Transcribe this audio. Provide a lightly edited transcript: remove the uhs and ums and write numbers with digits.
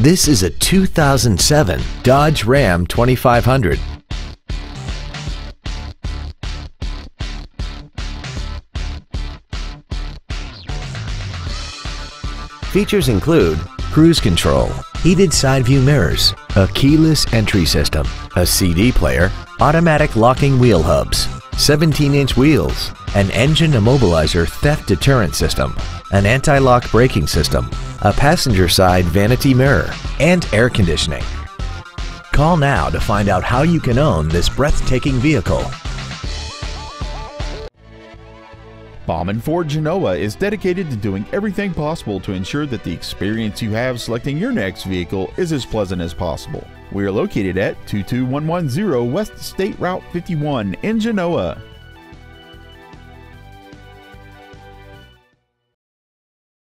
This is a 2007 Dodge Ram 2500. Features include cruise control, heated side view mirrors, a keyless entry system, a CD player, automatic locking wheel hubs, 17-inch wheels, an engine immobilizer theft deterrent system, an anti-lock braking system, a passenger side vanity mirror, and air conditioning. Call now to find out how you can own this breathtaking vehicle. Bauman Ford Genoa is dedicated to doing everything possible to ensure that the experience you have selecting your next vehicle is as pleasant as possible. We are located at 22110 West State Route 51 in Genoa.